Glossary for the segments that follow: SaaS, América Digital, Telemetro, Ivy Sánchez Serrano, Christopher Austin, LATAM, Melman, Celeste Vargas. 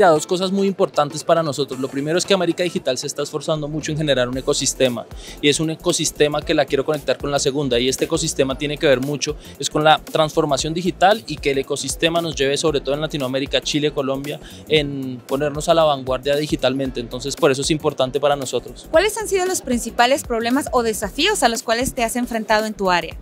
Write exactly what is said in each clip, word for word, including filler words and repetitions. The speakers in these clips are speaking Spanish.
mira, dos cosas muy importantes para nosotros. Lo primero es que América Digital se está esforzando mucho en generar un ecosistema, y es un ecosistema que la quiero conectar con la segunda, y este ecosistema tiene que ver mucho es con la transformación digital, y que el ecosistema nos lleve sobre todo en Latinoamérica, Chile, Colombia, en ponernos a la vanguardia digitalmente. Entonces por eso es importante para nosotros. ¿Cuáles han sido los principales problemas o desafíos a los cuales te has enfrentado en tu área?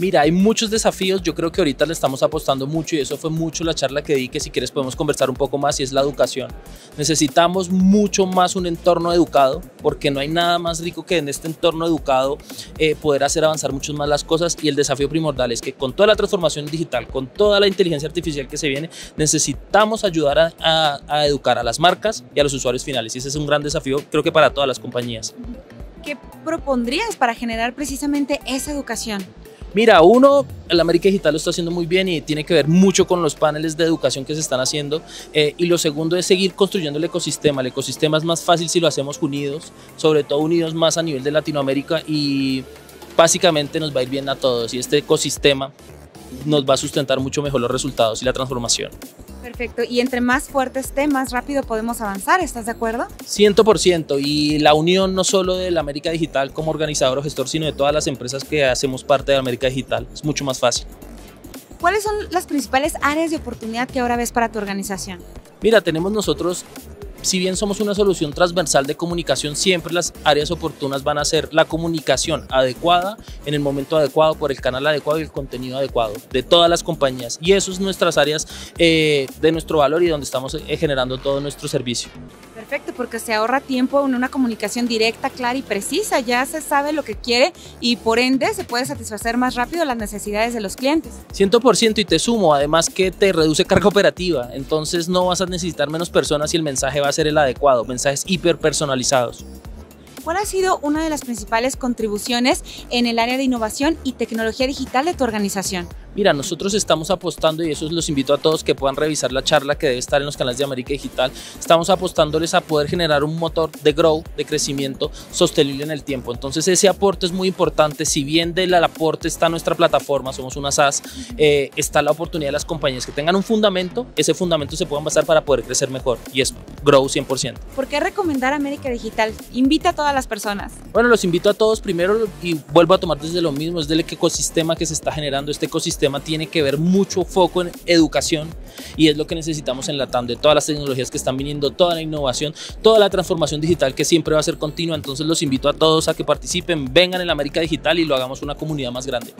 Mira, hay muchos desafíos. Yo creo que ahorita le estamos apostando mucho, y eso fue mucho la charla que di, que si quieres podemos conversar un poco más, y es la educación. Necesitamos mucho más un entorno educado, porque no hay nada más rico que en este entorno educado eh, poder hacer avanzar mucho más las cosas, y el desafío primordial es que con toda la transformación digital, con toda la inteligencia artificial que se viene, necesitamos ayudar a, a, a educar a las marcas y a los usuarios finales, y ese es un gran desafío, creo que para todas las compañías. ¿Qué propondrías para generar precisamente esa educación? Mira, uno, el América Digital lo está haciendo muy bien y tiene que ver mucho con los paneles de educación que se están haciendo, eh, y lo segundo es seguir construyendo el ecosistema. El ecosistema es más fácil si lo hacemos unidos, sobre todo unidos más a nivel de Latinoamérica, y básicamente nos va a ir bien a todos, y este ecosistema nos va a sustentar mucho mejor los resultados y la transformación. Perfecto, y entre más fuerte esté, más rápido podemos avanzar, ¿estás de acuerdo? cien por ciento, y la unión no solo de la América Digital como organizador o gestor, sino de todas las empresas que hacemos parte de América Digital, es mucho más fácil. ¿Cuáles son las principales áreas de oportunidad que ahora ves para tu organización? Mira, tenemos nosotros... Si bien somos una solución transversal de comunicación, siempre las áreas oportunas van a ser la comunicación adecuada, en el momento adecuado, por el canal adecuado y el contenido adecuado de todas las compañías. Y eso es nuestras áreas eh, de nuestro valor y donde estamos eh, generando todo nuestro servicio. Perfecto, porque se ahorra tiempo en una comunicación directa, clara y precisa. Ya se sabe lo que quiere y por ende se puede satisfacer más rápido las necesidades de los clientes. cien por ciento, y te sumo, además que te reduce carga operativa. Entonces no vas a necesitar menos personas y el mensaje va a ser el adecuado, mensajes hiperpersonalizados. ¿Cuál ha sido una de las principales contribuciones en el área de innovación y tecnología digital de tu organización? Mira, nosotros estamos apostando, y eso los invito a todos que puedan revisar la charla que debe estar en los canales de América Digital, estamos apostándoles a poder generar un motor de growth, de crecimiento sostenible en el tiempo. Entonces ese aporte es muy importante. Si bien del aporte está nuestra plataforma, somos una SaaS, eh, está la oportunidad de las compañías que tengan un fundamento, ese fundamento se puedan basar para poder crecer mejor, y es growth cien por ciento. ¿Por qué recomendar América Digital? Invita a todas las personas. Bueno, los invito a todos primero, y vuelvo a tomar desde lo mismo, es del ecosistema que se está generando. Este ecosistema tiene que ver mucho foco en educación, y es lo que necesitamos en LATAM, de todas las tecnologías que están viniendo, toda la innovación, toda la transformación digital que siempre va a ser continua. Entonces los invito a todos a que participen, vengan en la América Digital y lo hagamos una comunidad más grande.